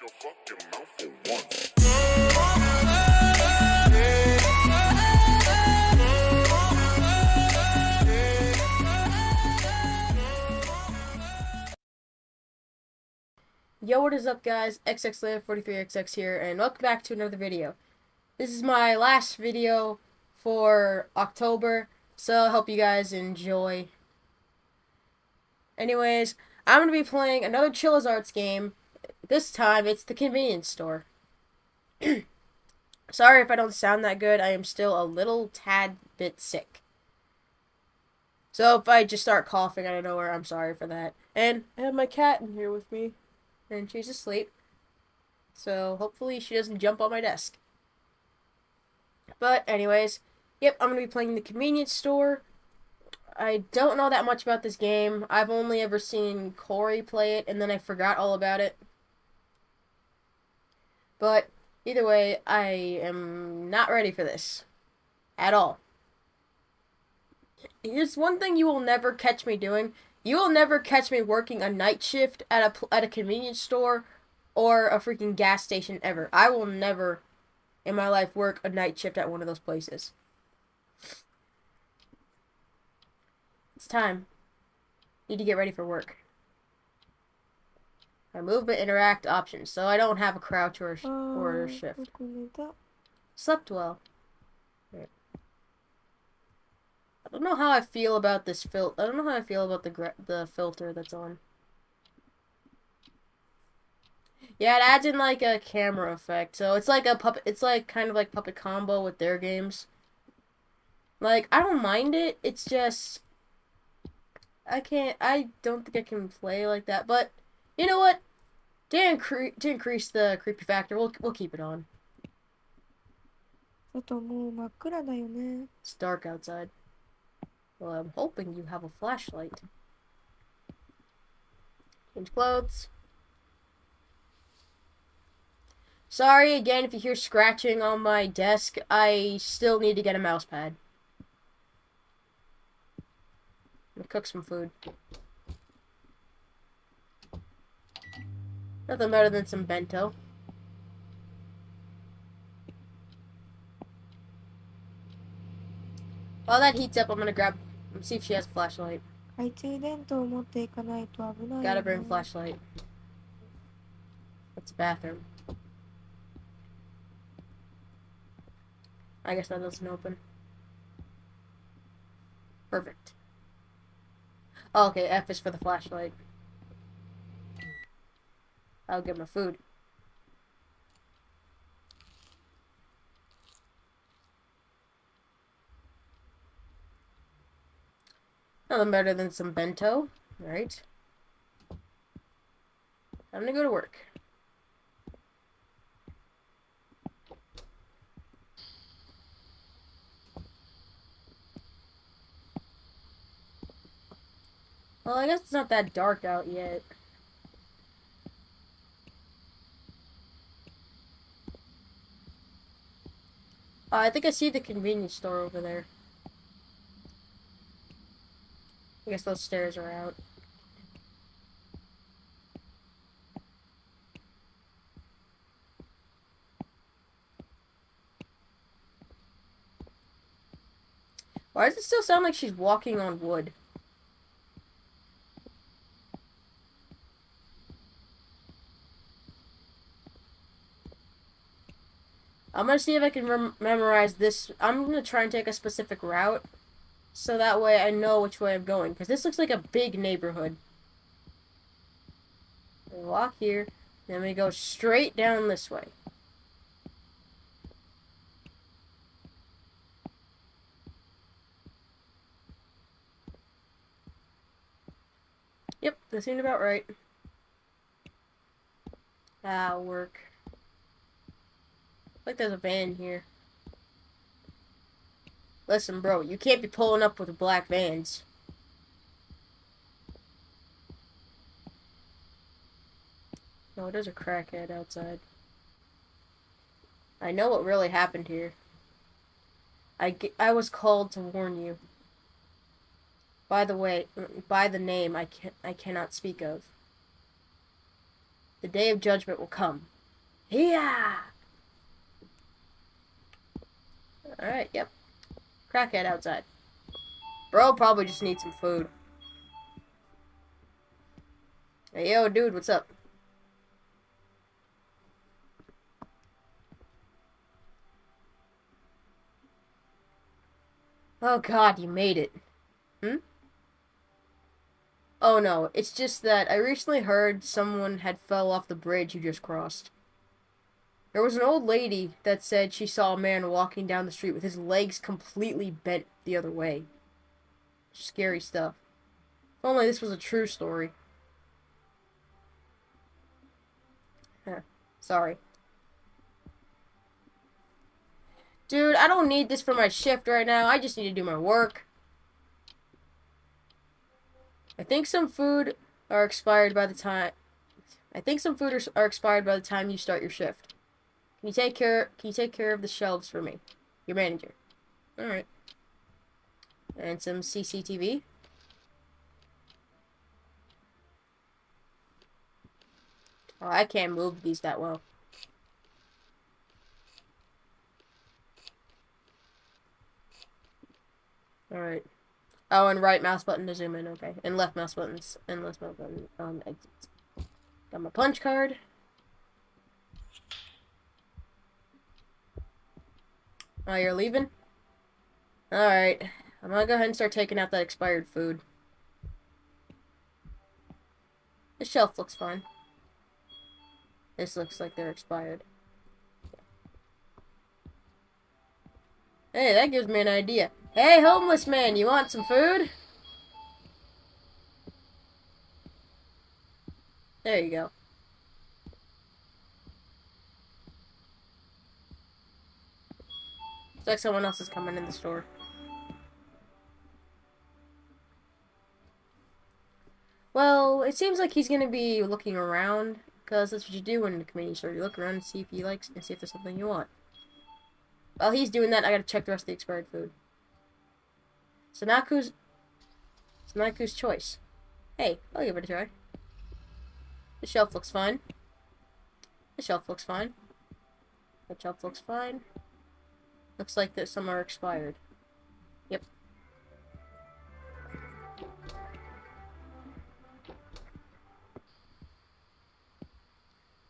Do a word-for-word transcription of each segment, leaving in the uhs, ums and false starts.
your fucking mouth for once. Yo, what is up, guys? X X Live forty-three X X here, and welcome back to another video. This is my last video for October, so I hope you guys enjoy. Anyways, I'm going to be playing another Chilla's Arts game. This time, it's the convenience store. Sorry if I don't sound that good. I am still a little tad bit sick. So if I just start coughing out of nowhere, I'm sorry for that. And I have my cat in here with me, and she's asleep. So hopefully she doesn't jump on my desk. But anyways, yep, I'm going to be playing the convenience store. I don't know that much about this game. I've only ever seen Corey play it, and then I forgot all about it. But either way, I am not ready for this. At all. Here's one thing you will never catch me doing. You will never catch me working a night shift at a, at a convenience store or a freaking gas station ever. I will never in my life work a night shift at one of those places. It's time. Need to get ready for work. My movement interact options, so I don't have a crouch or a sh uh, or a shift. Slept well. Right. I don't know how I feel about this fil. I don't know how I feel about the gr the filter that's on. Yeah, it adds in like a camera effect, so it's like a puppet. It's like kind of like Puppet Combo with their games. Like, I don't mind it. It's just, I can't, I don't think I can play like that, but, you know what, to, incre to increase the creepy factor, we'll, we'll keep it on. It's dark outside. Well, I'm hoping you have a flashlight. Change clothes. Sorry again if you hear scratching on my desk, I still need to get a mouse pad. Cook some food. Nothing better than some bento. While that heats up, I'm gonna grab. See if she has a flashlight. Gotta bring flashlight. That's a bathroom. I guess that doesn't open. Perfect. Oh, okay, F is for the flashlight. I'll get my food. Nothing better than some bento, right? I'm gonna go to work. Well, I guess it's not that dark out yet. Uh, I think I see the convenience store over there. I guess those stairs are out. Why does it still sound like she's walking on wood? I'm gonna see if I can rem memorize this. I'm gonna try and take a specific route, so that way I know which way I'm going. Because this looks like a big neighborhood. We walk here, then we go straight down this way. Yep, that seemed about right. Ah, work. Like there's a van here. Listen, bro, you can't be pulling up with black vans. Oh, there's a crackhead outside. I know what really happened here. I, I was called to warn you. By the way, by the name I can't I cannot speak of. The day of judgment will come. Yeah. All right. Yep. Crackhead outside. Bro probably just needs some food. Hey, yo, dude, what's up? Oh god, you made it. Hmm? Oh no, it's just that I recently heard someone had fell off the bridge you just crossed. There was an old lady that said she saw a man walking down the street with his legs completely bent the other way. Scary stuff. If only this was a true story. Huh. Sorry. Dude, I don't need this for my shift right now. I just need to do my work. I think some food are expired by the time... I think some food are, are expired by the time you start your shift. Can you take care... Can you take care of the shelves for me? Your manager. Alright. And some C C T V. Oh, I can't move these that well. Alright. Oh, and right mouse button to zoom in, okay. And left mouse buttons, and left mouse button on exits. Got my punch card. Oh, you're leaving? Alright. I'm gonna go ahead and start taking out that expired food. The shelf looks fine. This looks like they're expired. Hey, that gives me an idea. Hey, homeless man, you want some food? There you go. It's like someone else is coming in the store. Well, it seems like he's gonna be looking around, because that's what you do in the community store. You look around and see if he likes and see if there's something you want. While he's doing that, I gotta check the rest of the expired food. Sanaku's... Sanaku's choice. Hey, I'll give it a try. The shelf looks fine. The shelf looks fine. The shelf looks fine. Looks like that some are expired. Yep.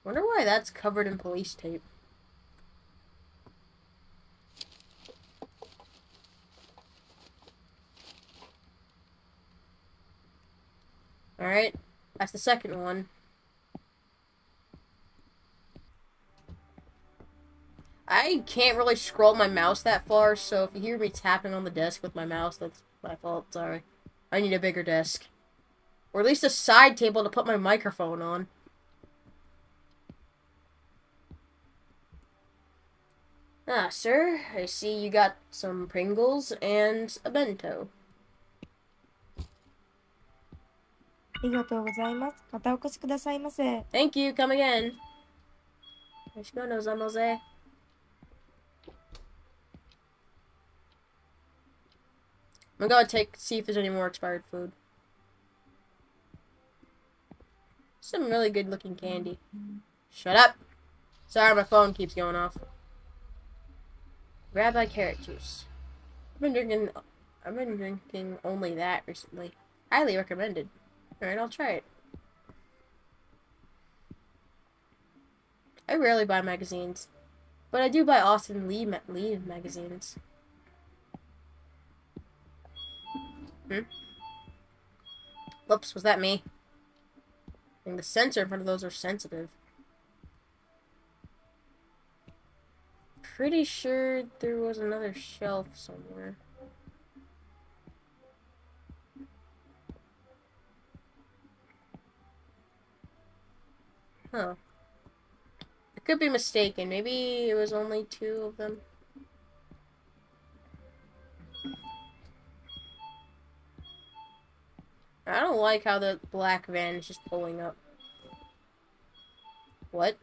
Wonder why that's covered in police tape. Alright, that's the second one. I can't really scroll my mouse that far, so if you hear me tapping on the desk with my mouse, that's my fault, sorry. I need a bigger desk. Or at least a side table to put my microphone on. Ah, sir, I see you got some Pringles and a bento. ありがとうございます。またお越しくださいませ。Thank you. Come again. よろしくお願いします。I'm gonna take see if there's any more expired food. Some really good looking candy. Shut up. Sorry, my phone keeps going off. Grab my carrot juice. I've been drinking. I've been drinking only that recently. Highly recommended. Alright, I'll try it. I rarely buy magazines, but I do buy Austin Lee, ma Lee magazines. Hmm? Whoops, was that me? And the sensor in front of those are sensitive. Pretty sure there was another shelf somewhere. Huh. I could be mistaken. Maybe it was only two of them. I don't like how the black van is just pulling up. What?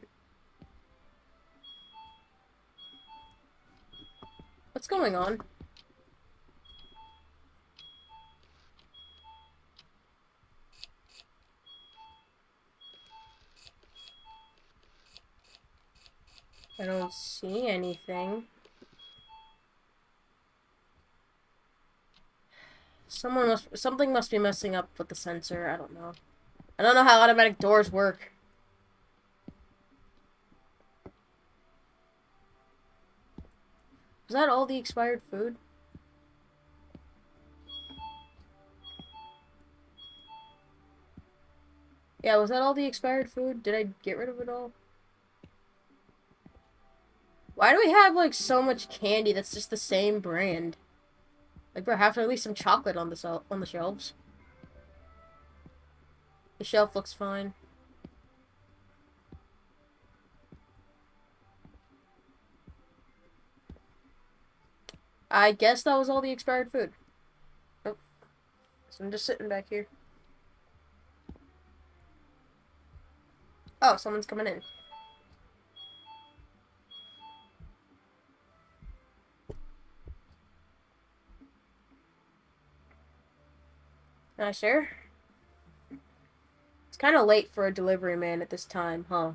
What's going on? I don't see anything. Someone must, something must be messing up with the sensor. I don't know. I don't know how automatic doors work. Is that all the expired food? Yeah, was that all the expired food? Did I get rid of it all? Why do we have, like, so much candy that's just the same brand? Like, bro, have to release some chocolate on the, sel on the shelves. The shelf looks fine. I guess that was all the expired food. Nope. So I'm just sitting back here. Oh, someone's coming in. Can I share? It's kind of late for a delivery man at this time, huh?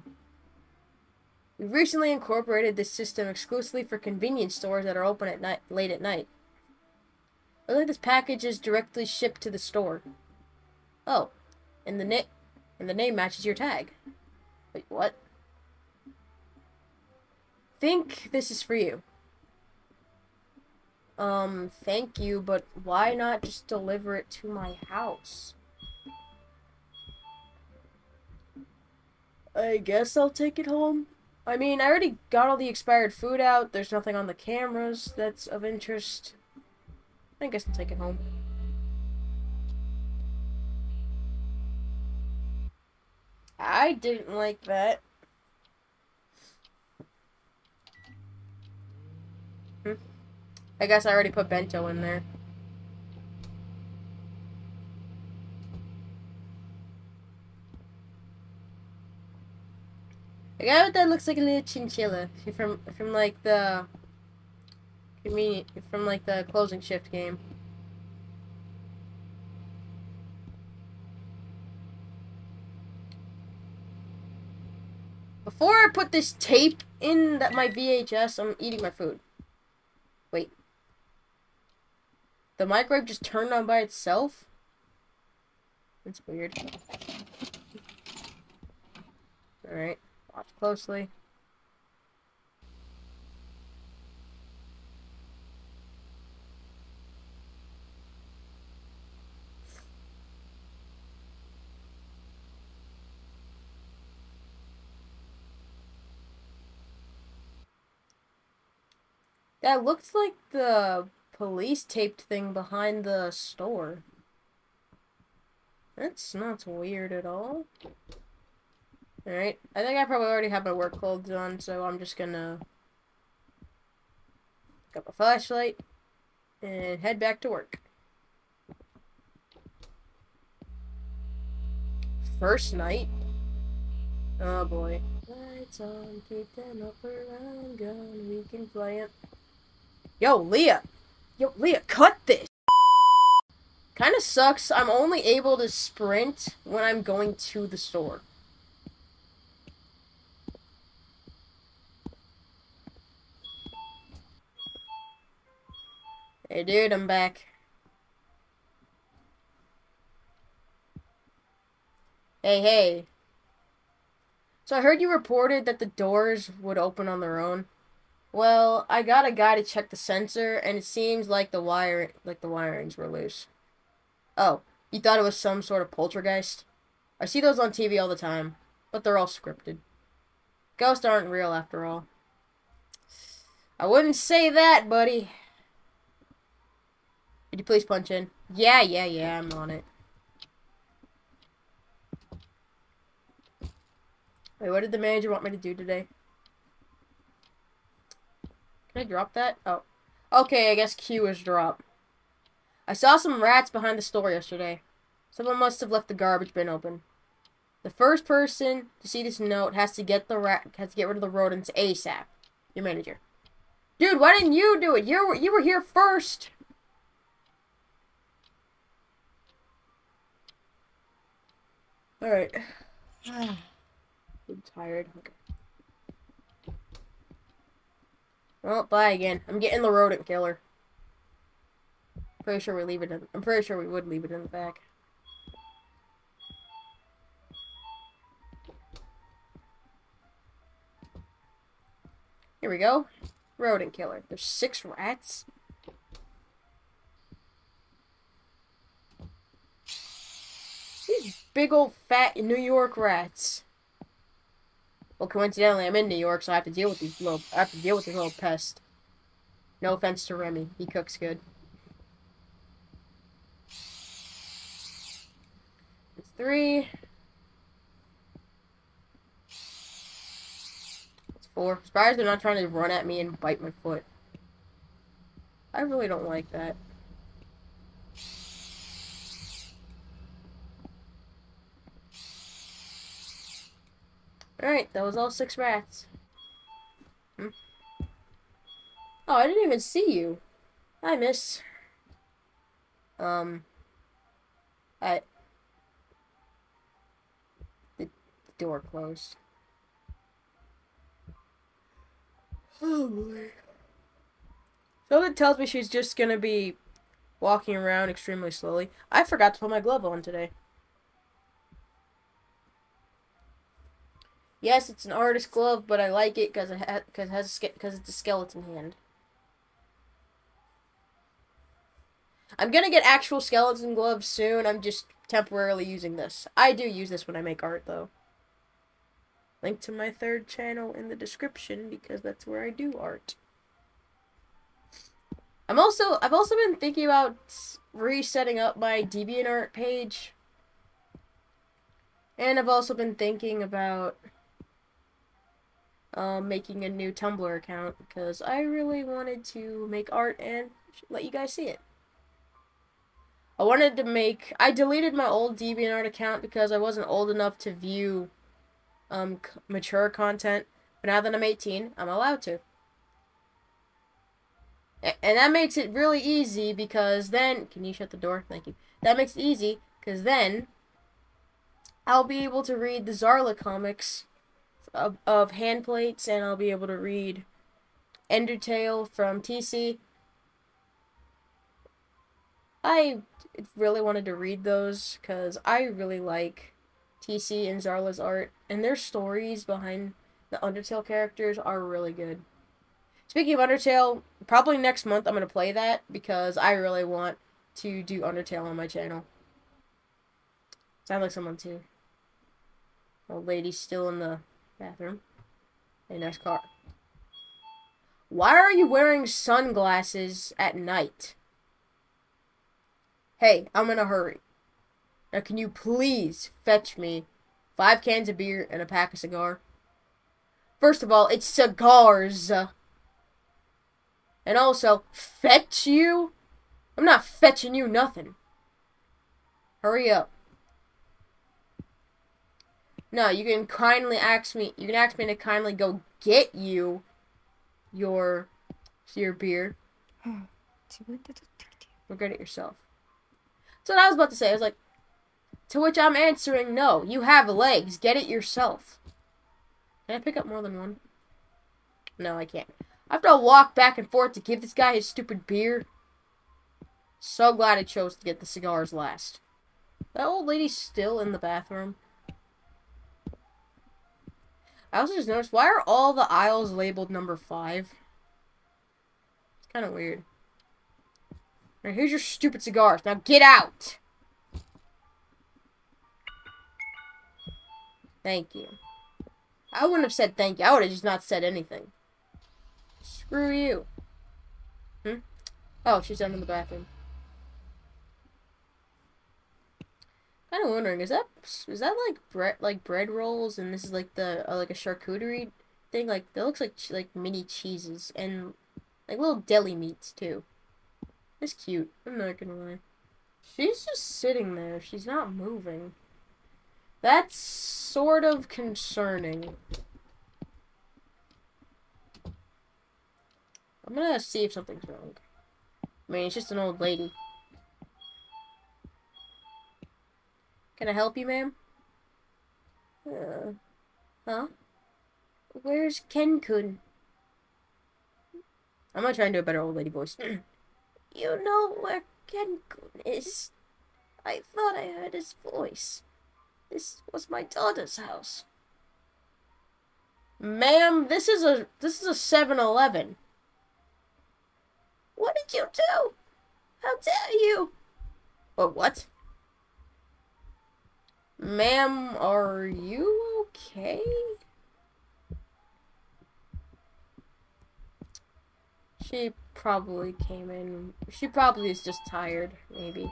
We've recently incorporated this system exclusively for convenience stores that are open at night, late at night. Looks like this package is directly shipped to the store. Oh, and the na- and the name matches your tag. Wait, what? Think this is for you. Um, thank you, but why not just deliver it to my house? I guess I'll take it home. I mean, I already got all the expired food out. There's nothing on the cameras that's of interest. I guess I'll take it home. I didn't like that. Hmm. I guess I already put bento in there. The guy with that looks like a little chinchilla from from like the convenient from like the closing shift game. Before I put this tape in that my V H S, I'm eating my food. Wait. The microwave just turned on by itself? That's weird. Alright, watch closely. That looks like the police taped thing behind the store. That's not weird at all. Alright, I think I probably already have my work clothes on, so I'm just gonna pick up a flashlight and head back to work. First night? Oh boy. Lights on, keep them up around, gun, we can play it. Yo, Leah! Yo, Leah, cut this! Kinda sucks, I'm only able to sprint when I'm going to the store. Hey dude, I'm back. Hey, hey. So I heard you reported that the doors would open on their own. Well, I got a guy to check the sensor, and it seems like the wire, like the wirings were loose. Oh, you thought it was some sort of poltergeist? I see those on T V all the time, but they're all scripted. Ghosts aren't real, after all. I wouldn't say that, buddy. Could you please punch in? Yeah, yeah, yeah, I'm on it. Wait, what did the manager want me to do today? Can I drop that? Oh. Okay, I guess Q is drop. I saw some rats behind the store yesterday. Someone must have left the garbage bin open. The first person to see this note has to get the rat has to get rid of the rodents ASAP. Your manager. Dude, why didn't you do it? You you were here first. All right. I'm tired. Okay. Well, bye again. I'm getting the rodent killer. Pretty sure we leave it in. I'm pretty sure we would leave it in the back. Here we go. Rodent killer. There's six rats. These big old fat New York rats. Well, coincidentally, I'm in New York, so I have to deal with these little. I have to deal with this little pest. No offense to Remy, he cooks good. It's three. It's four. Spiders are not trying to run at me and bite my foot. I really don't like that. Alright, that was all six rats. Hmm. Oh, I didn't even see you. Hi, miss. Um. I... The door closed. Oh, boy. Something tells me she's just gonna be walking around extremely slowly. I forgot to put my glove on today. Yes, it's an artist glove, but I like it because it ha cause it has because it's a skeleton hand. I'm gonna get actual skeleton gloves soon. I'm just temporarily using this. I do use this when I make art, though. Link to my third channel in the description because that's where I do art. I'm also I've also been thinking about resetting up my DeviantArt page, and I've also been thinking about. Uh, making a new Tumblr account because I really wanted to make art and let you guys see it. I wanted to make... I deleted my old DeviantArt account because I wasn't old enough to view um, mature content, but now that I'm eighteen, I'm allowed to. A and that makes it really easy because then... Can you shut the door? Thank you. That makes it easy because then I'll be able to read the Zarla comics Of, of hand plates, and I'll be able to read Undertale from T C. I really wanted to read those because I really like T C and Zarla's art, and their stories behind the Undertale characters are really good. Speaking of Undertale, probably next month I'm going to play that because I really want to do Undertale on my channel. Sounds like someone too. Old lady still in the bathroom. Hey, nice car. Why are you wearing sunglasses at night? Hey, I'm in a hurry. Now, can you please fetch me five cans of beer and a pack of cigar? First of all, it's cigars. And also, fetch you? I'm not fetching you nothing. Hurry up. No, you can kindly ask me. You can ask me to kindly go get you your your beer. Regret it yourself. So what I was about to say, I was like, to which I'm answering, no, you have legs. Get it yourself. Can I pick up more than one? No, I can't. I have to walk back and forth to give this guy his stupid beer. So glad I chose to get the cigars last. That old lady's still in the bathroom. I also just noticed, why are all the aisles labeled number five? It's kind of weird. Alright, here's your stupid cigars. Now get out! Thank you. I wouldn't have said thank you. I would have just not said anything. Screw you. Hmm? Oh, she's down in the bathroom. Kind of wondering, is that is that like bread like bread rolls, and this is like the uh, like a charcuterie thing? Like that looks like like mini cheeses and like little deli meats too. It's cute. I'm not gonna lie. She's just sitting there. She's not moving. That's sort of concerning. I'm gonna see if something's wrong. I mean, it's just an old lady. Can I help you, ma'am? Uh, huh? Where's Ken-kun? I'm gonna try and do a better old lady voice. You know where Ken-kun is? I thought I heard his voice. This was my daughter's house. Ma'am, this is a this is a seven eleven. What did you do? How dare you? But what? Ma'am, are you okay? She probably came in. She probably is just tired, maybe.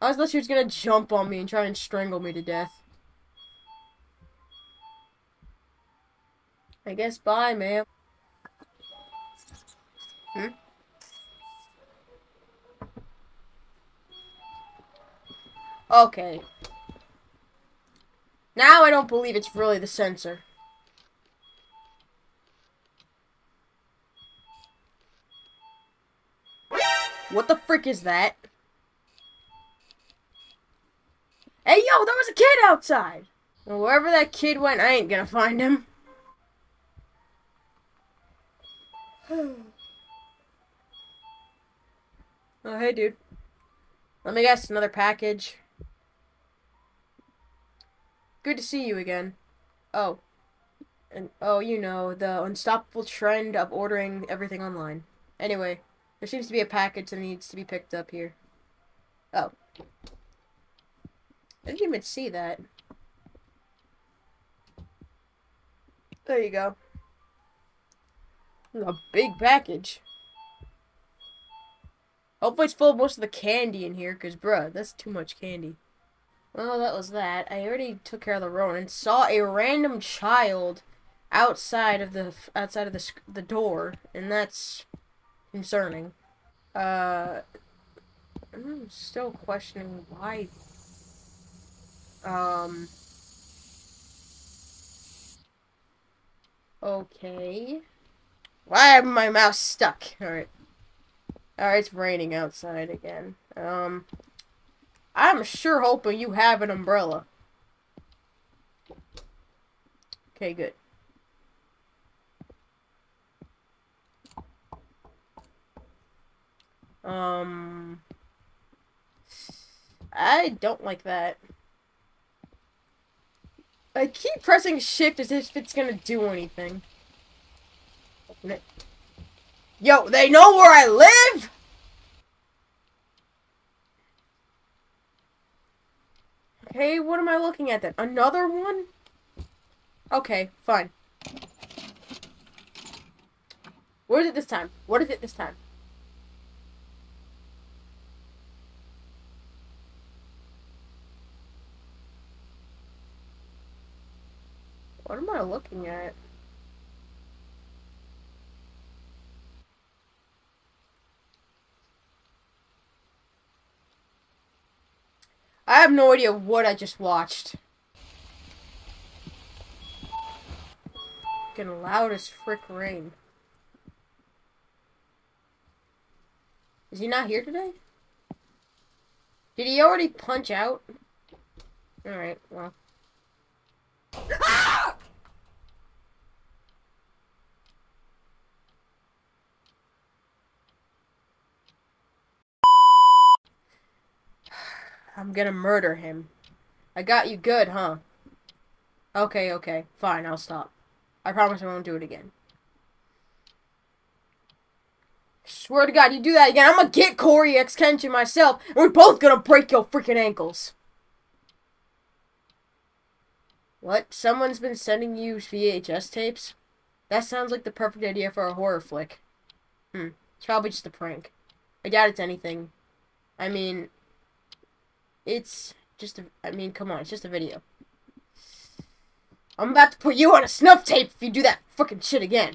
I was thought she was gonna jump on me and try and strangle me to death. I guess bye, ma'am. Hmm? Okay. Now I don't believe it's really the sensor. What the frick is that? Hey, yo, there was a kid outside! Well, wherever that kid went, I ain't gonna find him. Oh, hey, dude. Let me guess, another package. Good to see you again. Oh. And, oh, you know, the unstoppable trend of ordering everything online. Anyway, there seems to be a package that needs to be picked up here. Oh. I didn't even see that. There you go. This is a big package. Hopefully it's full of most of the candy in here, because, bruh, that's too much candy. Well, that was that. I already took care of the road and saw a random child outside of the outside of the the door, and that's concerning. Uh, I'm still questioning why. Um, okay. Why am my mouse stuck? Alright. Alright, it's raining outside again. Um, I'm sure hoping you have an umbrella. Okay, good. Um, I don't like that. I keep pressing shift as if it's gonna do anything. Yo, they know where I live?! Hey, what am I looking at then? Another one? Okay, fine. What is it this time? What is it this time? What am I looking at? I have no idea what I just watched. Fucking loud as frick rain. Is he not here today? Did he already punch out? Alright, well. Ah! I'm gonna murder him. I got you good, huh? Okay, okay. Fine, I'll stop. I promise I won't do it again. Swear to God, you do that again, I'm gonna get Corey X Kenji myself, and we're both gonna break your freaking ankles. What? Someone's been sending you V H S tapes? That sounds like the perfect idea for a horror flick. Hmm. It's probably just a prank. I doubt it's anything. I mean... It's just a... I mean, come on. It's just a video. I'm about to put you on a snuff tape if you do that fucking shit again.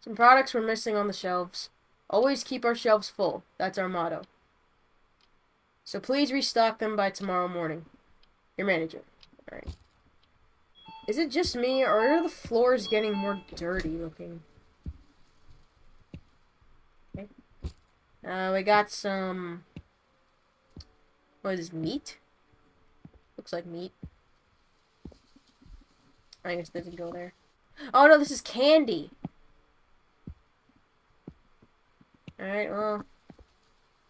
Some products we're missing on the shelves. Always keep our shelves full. That's our motto. So please restock them by tomorrow morning. Your manager. Alright. Is it just me, or are the floors getting more dirty looking? Okay. Uh, we got some... What is this, meat? Looks like meat. I guess that didn't go there. Oh no, this is candy. Alright, well.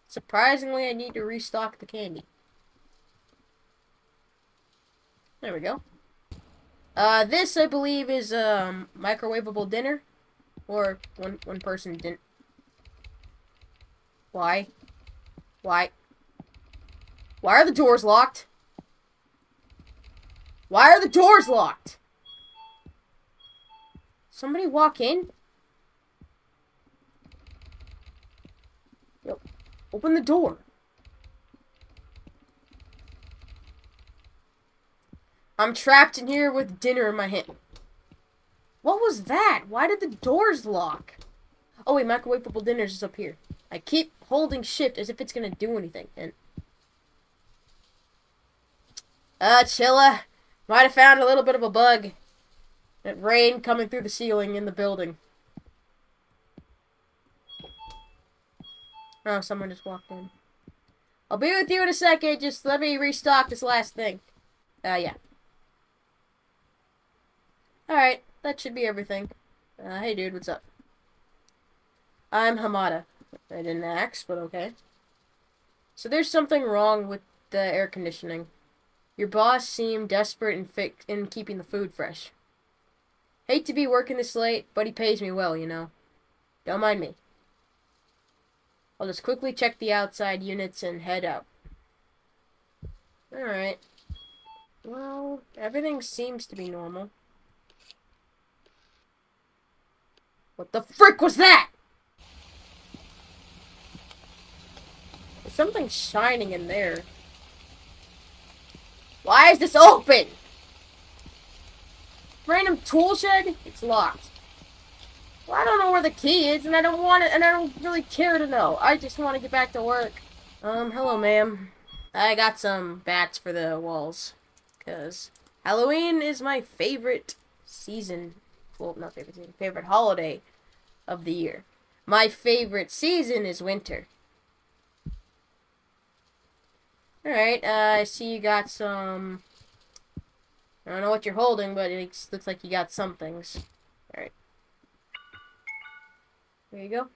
Surprisingly, I need to restock the candy. There we go. Uh, this, I believe, is um, microwavable dinner. Or one, one person didn't. Why? Why? Why are the doors locked? Why are the doors locked? Somebody walk in? Yo, open the door. I'm trapped in here with dinner in my hand. What was that? Why did the doors lock? Oh wait, microwavable dinners is up here. I keep holding shift as if it's gonna do anything. And uh, Chilla, might have found a little bit of a bug. That rain coming through the ceiling in the building. Oh, someone just walked in. I'll be with you in a second. Just let me restock this last thing. Uh, yeah. Alright, that should be everything. Uh, hey dude, what's up? I'm Hamada. I didn't axe, but okay. So there's something wrong with the air conditioning. Your boss seemed desperate in, fi in keeping the food fresh. Hate to be working this late, but he pays me well, you know. Don't mind me. I'll just quickly check the outside units and head out. Alright. Well, everything seems to be normal. What the frick was that? There's something shining in there. Why is this open? Random tool shed? It's locked. Well, I don't know where the key is, and I don't want it, and I don't really care to know. I just want to get back to work. Um, hello, ma'am. I got some bats for the walls. Because Halloween is my favorite season. Well, not favorite season. Favorite holiday of the year. My favorite season is winter. Alright, uh, I see you got some... I don't know what you're holding, but it looks like you got some things. Alright. There you go.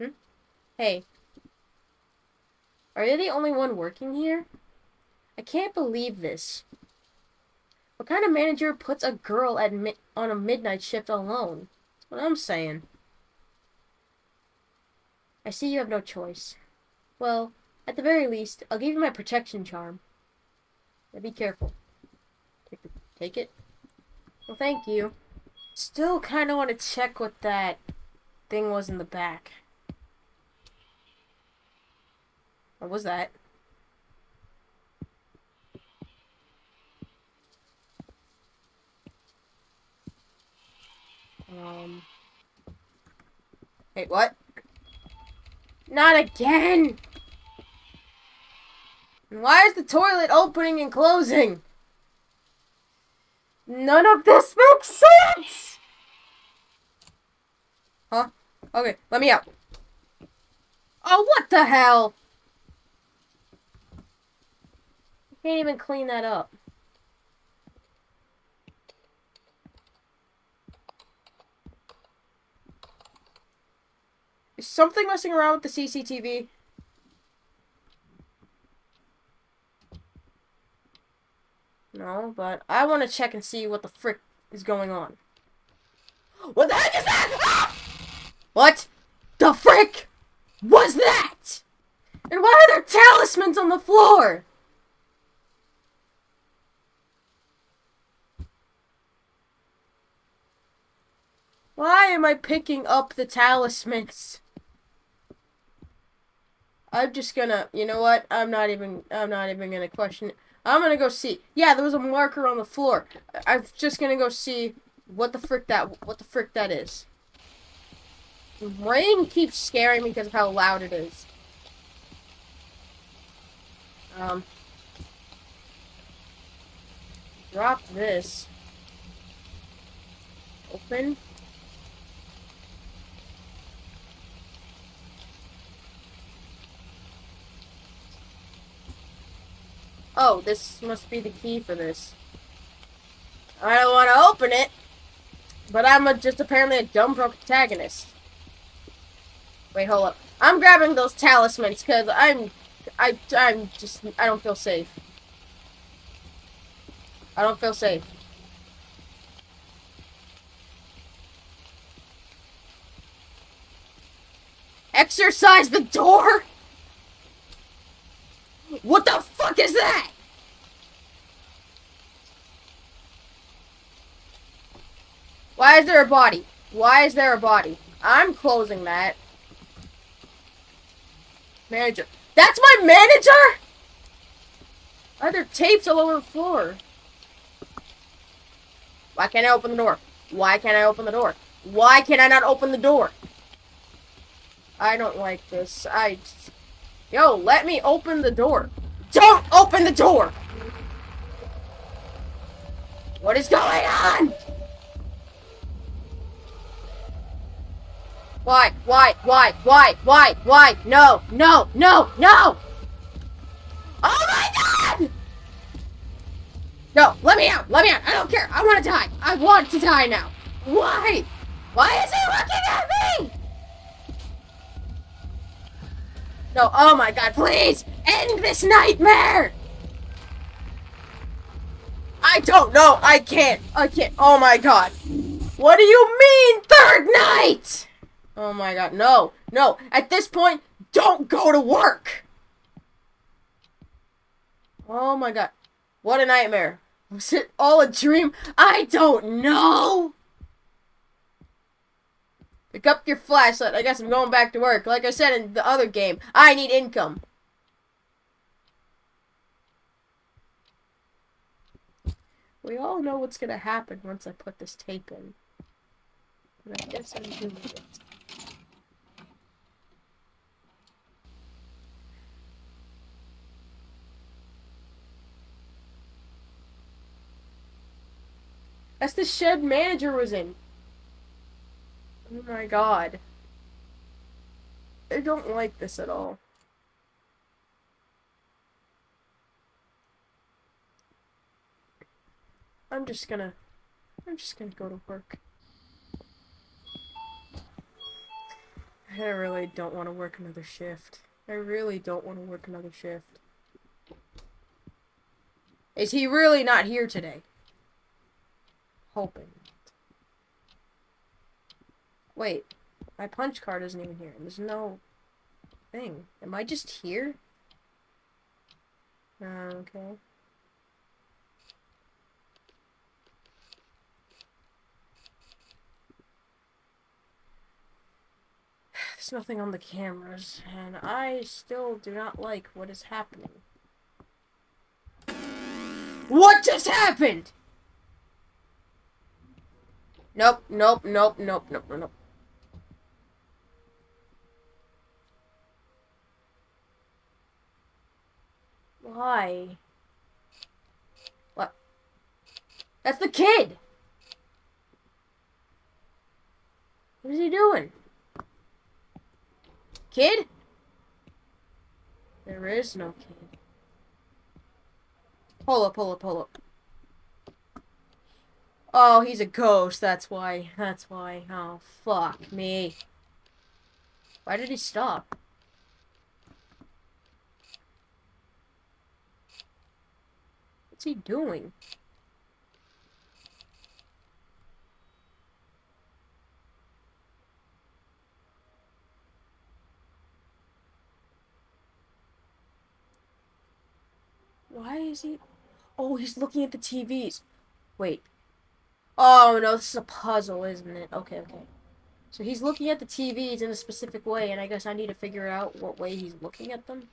Hmm? Hey. Are you the only one working here? I can't believe this. What kind of manager puts a girl at mi on a midnight shift alone? That's what I'm saying. I see you have no choice. Well, at the very least, I'll give you my protection charm. Now be careful. Take it. Well, thank you. Still kind of want to check what that thing was in the back. What was that? Um. Wait, what? Not again! And why is the toilet opening and closing? None of this makes sense! Huh? Okay, let me out. Oh, what the hell? I can't even clean that up. Is something messing around with the C C T V? No, but I want to check and see what the frick is going on. What the heck is that? Ah! What the frick was that? And why are there talismans on the floor? Why am I picking up the talismans? I'm just gonna, you know what? I'm not even, I'm not even gonna question it. I'm gonna go see. Yeah, there was a marker on the floor. I I'm just gonna go see what the frick that what the frick that is. Rain keeps scaring me because of how loud it is. Um, drop this. Open. Oh, this must be the key for this. I don't want to open it, but I'm a, just apparently a dumb protagonist. Wait, hold up. I'm grabbing those talismans because I'm, I, I'm just, I don't feel safe. I don't feel safe. Exercise the door? What the fuck is that? Why is there a body? Why is there a body? I'm closing that. Manager. That's my manager? Are there tapes all over the floor? Why can't I open the door? Why can't I open the door? Why can I not open the door? I don't like this. I... Yo, let me open the door. Don't open the door! What is going on? Why? Why? Why? Why? Why? Why? No! No! No! No! Oh my god! No! Let me out! Let me out! I don't care! I want to die! I want to die now! Why? Why is he looking at me? No! Oh my god! Please! End this nightmare! I don't know! I can't! I can't! Oh my god! What do you mean, third night?! Oh my god, no, no, at this point, don't go to work! Oh my god, what a nightmare. Was it all a dream? I don't know! Pick up your flashlight, I guess I'm going back to work. Like I said in the other game, I need income. We all know what's gonna happen once I put this tape in. But I guess I'm doing it. That's the shed manager was in. Oh my god. I don't like this at all. I'm just gonna... I'm just gonna go to work. I really don't want to work another shift. I really don't want to work another shift. Is he really not here today? Hoping. Wait, my punch card isn't even here. There's no thing. Am I just here? Uh, okay. There's nothing on the cameras, and I still do not like what is happening. What just happened?! Nope, nope, nope, nope, nope, nope, nope. Why? What? That's the kid! What is he doing? Kid? There is no kid. Hold up, hold up, hold up. Oh, he's a ghost, that's why. That's why. Oh, fuck me. Why did he stop? What's he doing? Why is he... Oh, he's looking at the T Vs. Wait. Oh, no, this is a puzzle, isn't it? Okay, okay. So he's looking at the T Vs in a specific way, and I guess I need to figure out what way he's looking at them.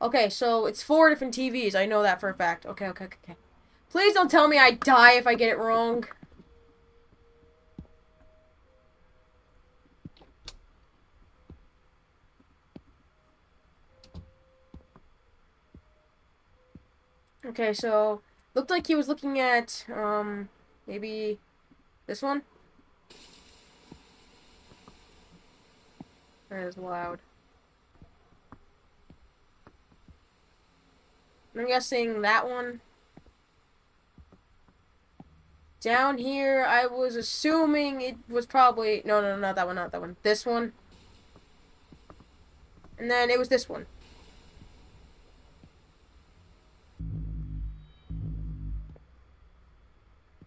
Okay, so it's four different T Vs. I know that for a fact. Okay, okay, okay. Please don't tell me I die if I get it wrong. Okay, so... Looked like he was looking at, um... maybe this one? That is loud. I'm guessing that one. Down here, I was assuming it was probably... No, no, no, not that one, not that one. This one. And then it was this one.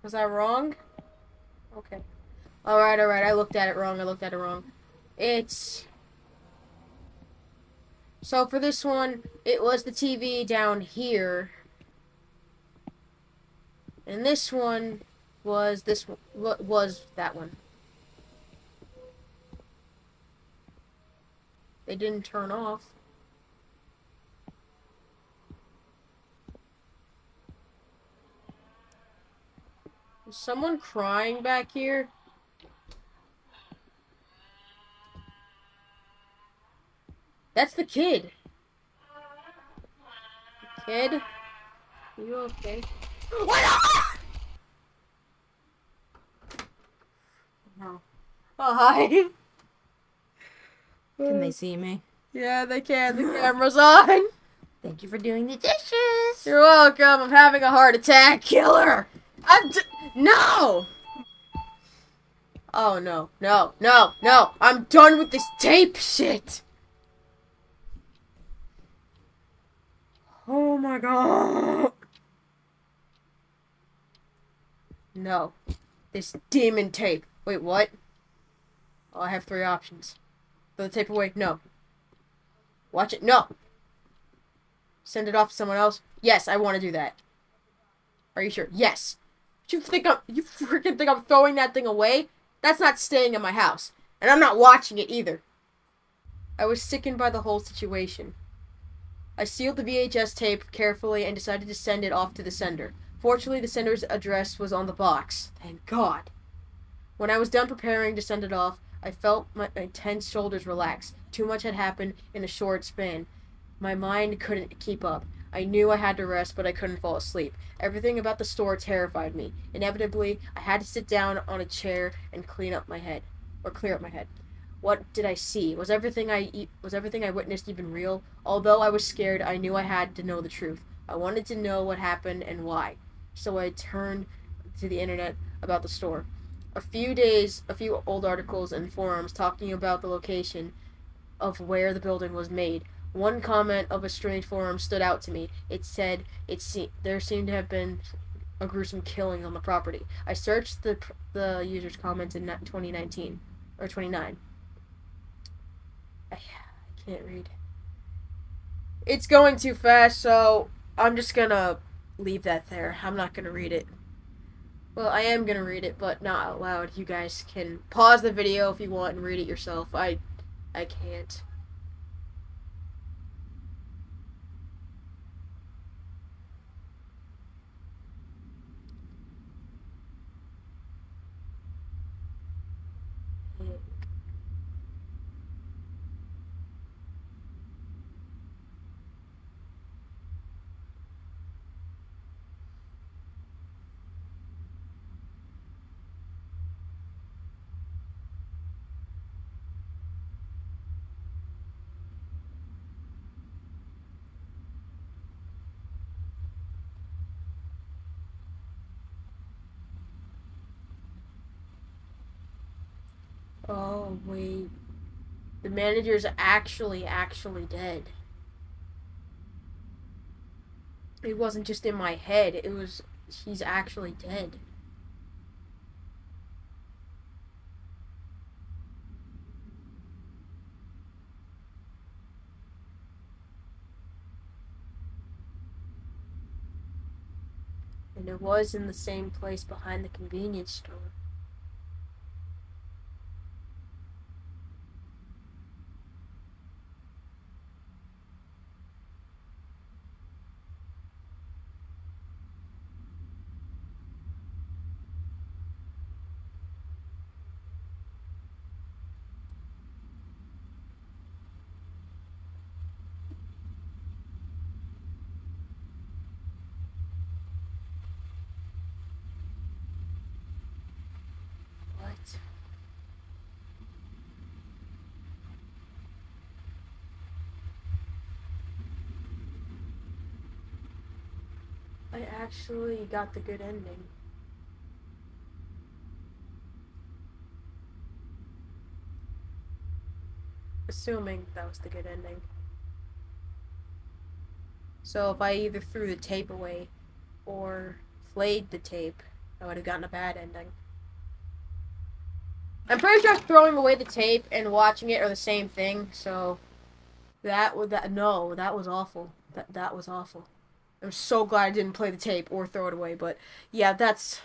Was I wrong? Okay. Alright, alright, I looked at it wrong, I looked at it wrong. It's... So for this one, it was the T V down here. And this one was this one, was that one. They didn't turn off. Is someone crying back here? That's the kid. The kid? Are you okay? What? No. Oh, hi. Can they see me? Yeah, they can. The camera's on. Thank you for doing the dishes. You're welcome. I'm having a heart attack. Killer. I'm d- No! Oh, no. No. No. No. I'm done with this tape shit. Oh my god. No. This demon tape. Wait, what? Oh, I have three options. Throw the tape away. No. Watch it. No. Send it off to someone else. Yes, I want to do that. Are you sure? Yes. You think I'm, you freaking think I'm throwing that thing away? That's not staying in my house. And I'm not watching it either. I was sickened by the whole situation. I sealed the V H S tape carefully and decided to send it off to the sender. Fortunately, the sender's address was on the box. Thank God. When I was done preparing to send it off, I felt my, my tense shoulders relax. Too much had happened in a short span. My mind couldn't keep up. I knew I had to rest, but I couldn't fall asleep. Everything about the store terrified me. Inevitably, I had to sit down on a chair and clean up my head. Or clear up my head. What did I see? Was everything I e was everything I witnessed even real? Although I was scared, I knew I had to know the truth. I wanted to know what happened and why. So I turned to the internet about the store. A few days, a few old articles and forums talking about the location of where the building was made. One comment of a strange forum stood out to me. It said it se there seemed to have been a gruesome killing on the property. I searched the the user's comments in twenty nineteen or twenty-nine. I can't read. It's going too fast, so I'm just gonna leave that there. I'm not gonna read it. Well, I am gonna read it, but not out loud. You guys can pause the video if you want and read it yourself. I, I can't. Oh, wait. The manager's actually, actually dead. It wasn't just in my head. It was... He's actually dead. And it was in the same place behind the convenience store. I actually got the good ending. assuming that was the good ending. So if I either threw the tape away or flayed the tape, I would have gotten a bad ending. I'm pretty sure throwing away the tape and watching it are the same thing, so that would that no, that was awful. That that was awful. I'm so glad I didn't play the tape or throw it away, but yeah, that's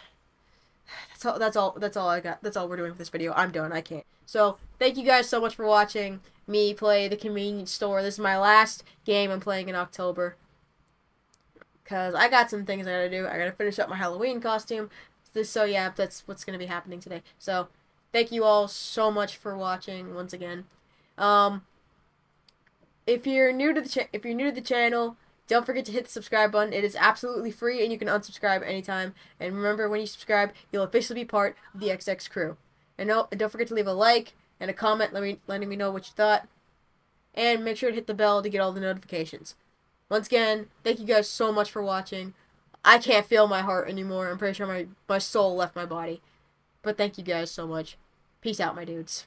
that's all that's all that's all I got. That's all we're doing for this video. I'm done. I can't. So, thank you guys so much for watching me play the convenience store. This is my last game I'm playing in October. Because I got some things I gotta do. I gotta finish up my Halloween costume. So yeah, that's what's gonna be happening today. So, thank you all so much for watching once again. Um, if you're new to the cha- if you're new to the channel, don't forget to hit the subscribe button. It is absolutely free, and you can unsubscribe anytime. And remember, when you subscribe, you'll officially be part of the X X crew. And, no, and don't forget to leave a like and a comment, let me, letting me know what you thought. And make sure to hit the bell to get all the notifications. Once again, thank you guys so much for watching. I can't feel my heart anymore. I'm pretty sure my, my soul left my body. But thank you guys so much. Peace out, my dudes.